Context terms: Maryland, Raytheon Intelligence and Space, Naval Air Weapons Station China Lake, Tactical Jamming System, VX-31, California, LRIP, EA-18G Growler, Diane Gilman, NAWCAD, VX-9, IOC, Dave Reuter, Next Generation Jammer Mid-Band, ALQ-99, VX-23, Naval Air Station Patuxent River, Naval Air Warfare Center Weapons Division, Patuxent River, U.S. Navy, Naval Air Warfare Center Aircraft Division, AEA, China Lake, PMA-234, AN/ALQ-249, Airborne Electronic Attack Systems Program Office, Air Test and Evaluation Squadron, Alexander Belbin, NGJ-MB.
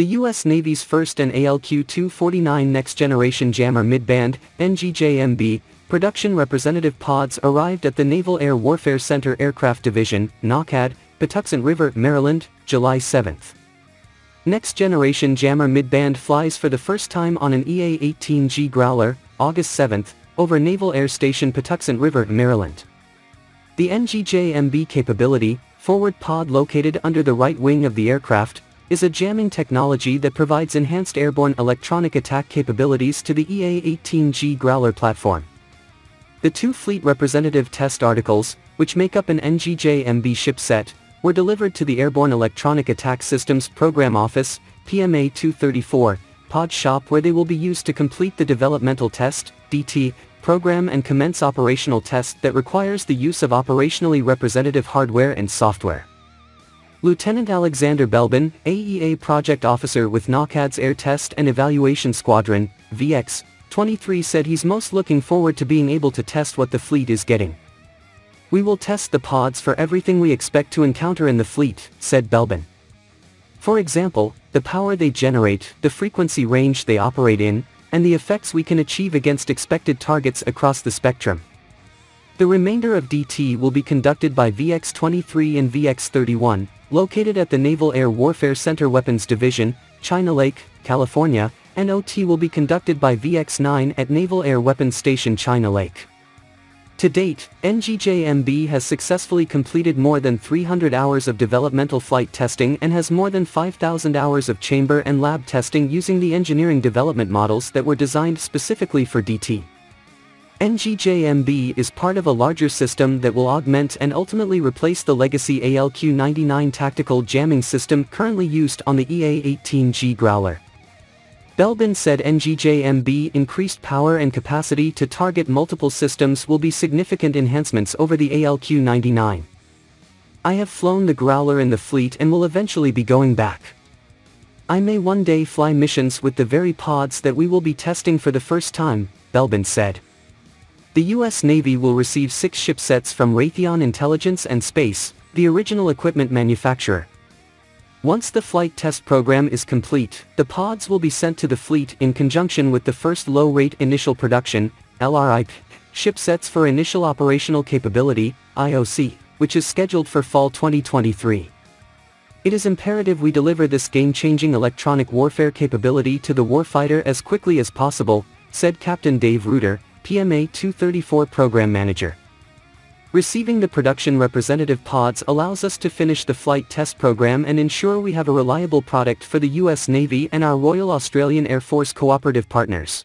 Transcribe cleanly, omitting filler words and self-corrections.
The U.S. Navy's first AN/ALQ-249 next-generation jammer midband (NGJ-MB) production representative pods arrived at the Naval Air Warfare Center Aircraft Division (NAWCAD), Patuxent River, Maryland, July 7. Next-generation jammer midband flies for the first time on an EA-18G Growler, August 7, over Naval Air Station Patuxent River, Maryland. The NGJ-MB capability, forward pod located under the right wing of the aircraft, is a jamming technology that provides enhanced airborne electronic attack capabilities to the EA-18G Growler platform. The two fleet representative test articles, which make up an NGJ-MB shipset, were delivered to the Airborne Electronic Attack Systems Program Office (PMA-234) pod shop, where they will be used to complete the developmental test (DT) program and commence operational test that requires the use of operationally representative hardware and software. Lieutenant Alexander Belbin, AEA Project Officer with NAWCAD's Air Test and Evaluation Squadron, VX-23, said he's most looking forward to being able to test what the fleet is getting. "We will test the pods for everything we expect to encounter in the fleet," said Belbin. "For example, the power they generate, the frequency range they operate in, and the effects we can achieve against expected targets across the spectrum." The remainder of DT will be conducted by VX-23 and VX-31, located at the Naval Air Warfare Center Weapons Division, China Lake, California, and OT will be conducted by VX-9 at Naval Air Weapons Station China Lake. To date, NGJ-MB has successfully completed more than 300 hours of developmental flight testing and has more than 5,000 hours of chamber and lab testing using the engineering development models that were designed specifically for DT. NGJ-MB is part of a larger system that will augment and ultimately replace the legacy ALQ-99 tactical jamming system currently used on the EA-18G Growler. Belbin said NGJ-MB increased power and capacity to target multiple systems will be significant enhancements over the ALQ-99. "I have flown the Growler in the fleet and will eventually be going back. I may one day fly missions with the very pods that we will be testing for the first time," Belbin said. The U.S. Navy will receive 6 shipsets from Raytheon Intelligence and Space, the original equipment manufacturer. Once the flight test program is complete, the pods will be sent to the fleet in conjunction with the first low-rate initial production (LRIP) shipsets for initial operational capability (IOC), which is scheduled for fall 2023. "It is imperative we deliver this game-changing electronic warfare capability to the warfighter as quickly as possible," said Captain Dave Reuter, PMA-234 Program Manager. "Receiving the production representative pods allows us to finish the flight test program and ensure we have a reliable product for the U.S. Navy and our Royal Australian Air Force cooperative partners."